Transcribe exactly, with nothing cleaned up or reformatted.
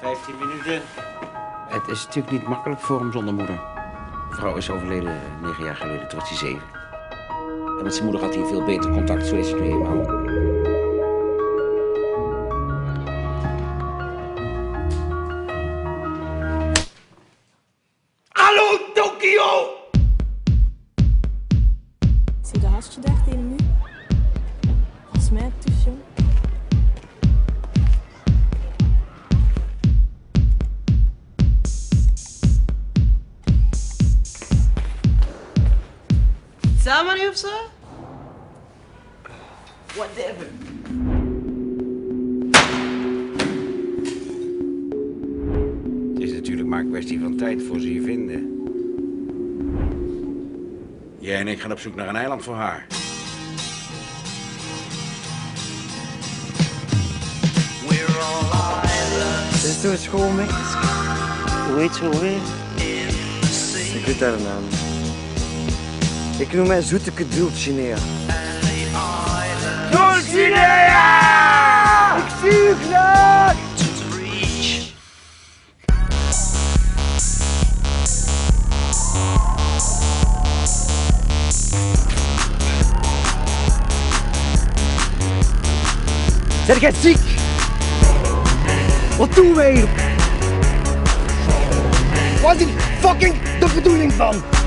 vijftien minuten. Het is natuurlijk niet makkelijk voor hem zonder moeder. Mevrouw is overleden negen jaar geleden, toen was hij zeven. En met zijn moeder had hij veel beter contact, zo is het nu eenmaal. Ik ga op zoek naar een eiland voor haar. Is het school, Mick? Hoe heet ze alweer? Ik weet haar naam. Ik noem mij zoeteke Dulcinea. Dulcinea! Ik zie u graag! Zijn jij ziek? Wat doen we hier? Wat is die fucking de bedoeling van?